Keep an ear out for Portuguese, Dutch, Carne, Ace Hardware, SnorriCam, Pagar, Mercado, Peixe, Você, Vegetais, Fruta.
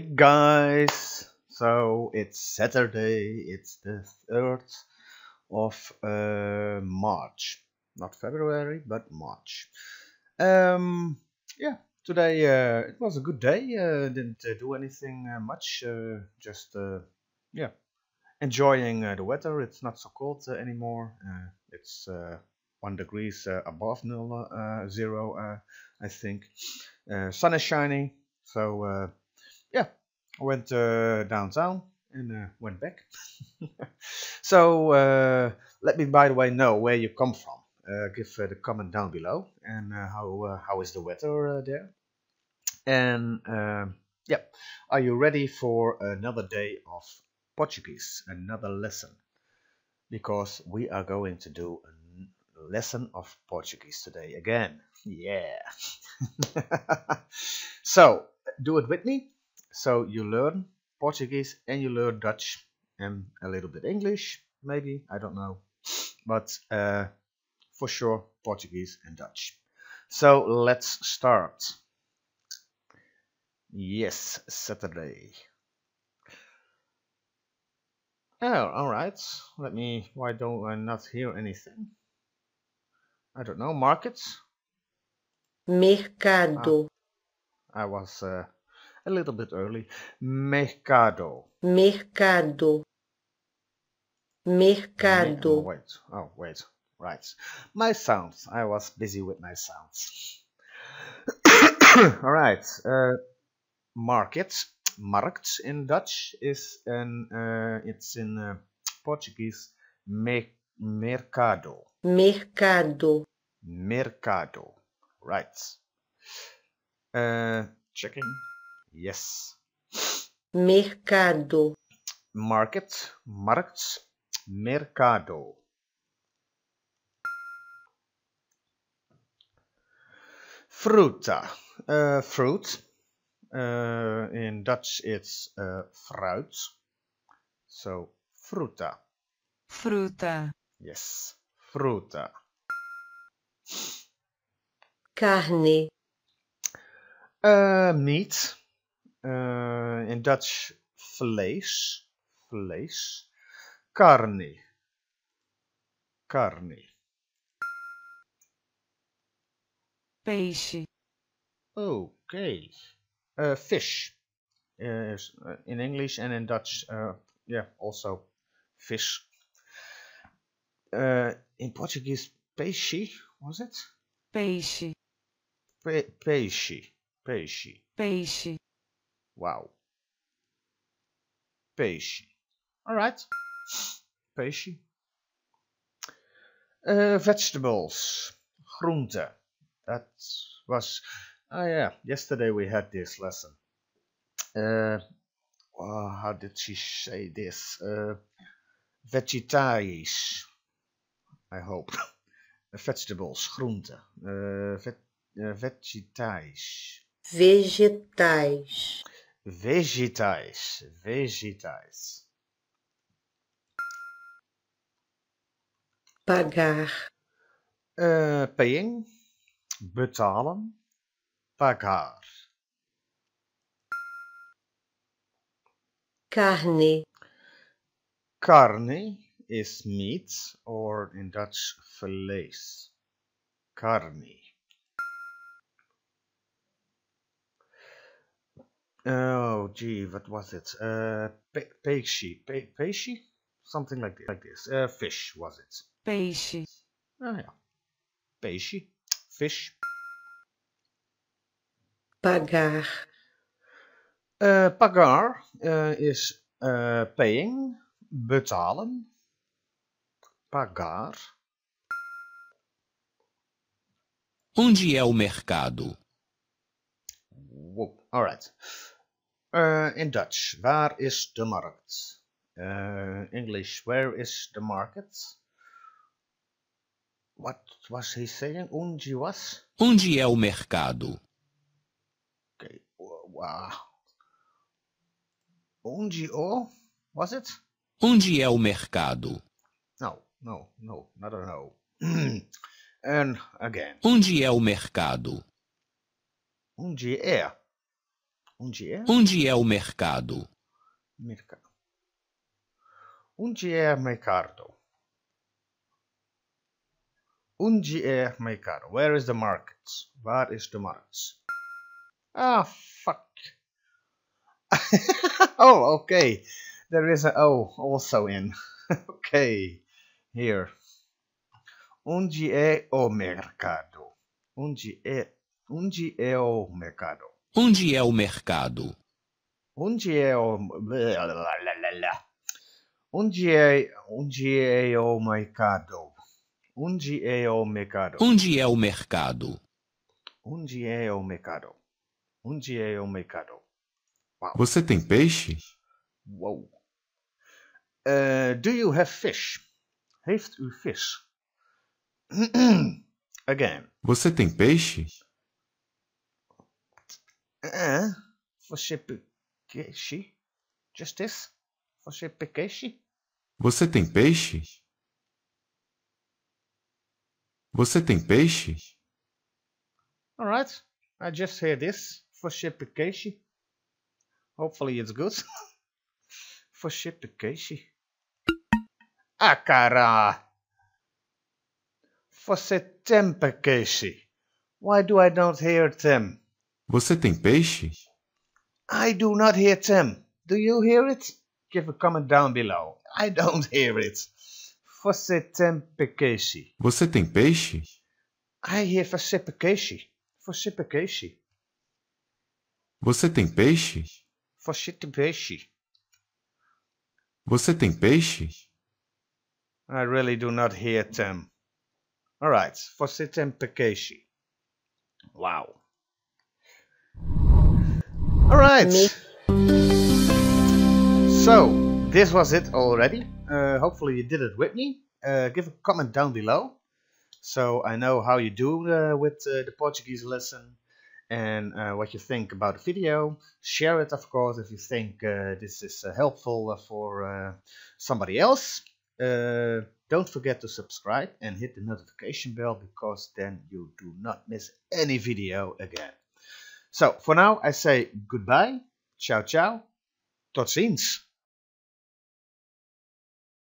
Hey guys, so it's Saturday, it's the 3rd of March, not February, but March. Yeah, today it was a good day, didn't do anything much, just yeah, enjoying the weather. It's not so cold anymore, it's 1 degree above zero, I think. Sun is shining, so yeah, I went downtown and went back. So let me, by the way, know where you come from. Give the comment down below, and how is the weather there? And yeah, are you ready for another day of Portuguese, another lesson? Because we are going to do a lesson of Portuguese today again. Yeah. So do it with me. So you learn Portuguese and you learn Dutch and a little bit English, maybe, I don't know, but for sure Portuguese and Dutch. So let's start. Yes, Saturday. Oh, all right. Let me. Why don't I not hear anything? I don't know. Markets. Mercado. I was. A little bit early. Mercado. Mercado. Mercado. Oh, wait. Oh, wait. Right. My sounds. I was busy with my sounds. All right. Market. Markt in Dutch is an. It's in Portuguese. Mercado. Mercado. Mercado. Right. Chicken. Yes. Mercado. Market. Markts. Mercado. Fruta. Fruit. In Dutch it's fruit. So fruta. Fruta. Yes. Fruta. Carne. Meat. In Dutch, vlees, vlees, carne, carne. Peixe. Okay, fish. In English and in Dutch, yeah, also fish. In Portuguese, peixe, was it? Peixe. Peixe, peixe. Peixe. Wow. Peixe. All right. Peixe. Vegetables. Groente. That was... Oh yeah, yesterday we had this lesson. Oh, how did she say this? Vegetarisch. I hope. Vegetables. Groente. Vegetarisch. Vegetais. Vegetais, vegetais. Pagar. Paying, betalen, pagar. Carne. Carne is meat, or in Dutch, vlees. Carne. Oh gee, what was it? Peixe, peixe, something like this. Fish was it? Peixe. Oh yeah, peixe, fish. Pagar. Pagar is paying, betalen. Pagar. Onde é o mercado? Whoa. All right. In Dutch, waar is de markt? English, where is the market? What was he saying? Onde was? Onde é o mercado? Okay. Wow. Onde o? Was it? Onde é o mercado? No, not a no. And again. Onde é o mercado? Onde é? Onde é o mercado? Onde é o mercado? Onde é o mercado? Where is the market? Where is the market? Ah, fuck. Oh, okay. There is an O also in. Okay. Here. Onde é o mercado? Onde é o mercado? Onde é o mercado? Onde é o mercado? Onde é o mercado? Onde é o mercado? Onde é o mercado? Onde é o mercado? Wow. Você tem peixe? Wow. Do you have fish? Heeft u vis? Again. Você tem peixe? Você tem peixe? Just this? Você tem peixe? Você tem peixe? Você tem peixe? Alright, I just heard this. Você tem peixe? Hopefully it's good. Você tem peixe? Ah, cara! Você tem peixe? Why do I not hear them? Você tem peixe? I do not hear them. Do you hear it? Give a comment down below. I don't hear it. Você tem peixe? Você tem peixe? I hear você tem peixe. Você tem peixe? Você tem peixe? Você tem peixe? Você tem peixe? I really do not hear them. Alright, você tem peixe. Wow. Alright. So, this was it already. Hopefully you did it with me. Give a comment down below, so I know how you do with the Portuguese lesson and what you think about the video. Share it, of course, if you think this is helpful for somebody else. Don't forget to subscribe and hit the notification bell, because then you do not miss any video again. So for now I say goodbye, ciao ciao, tot ziens.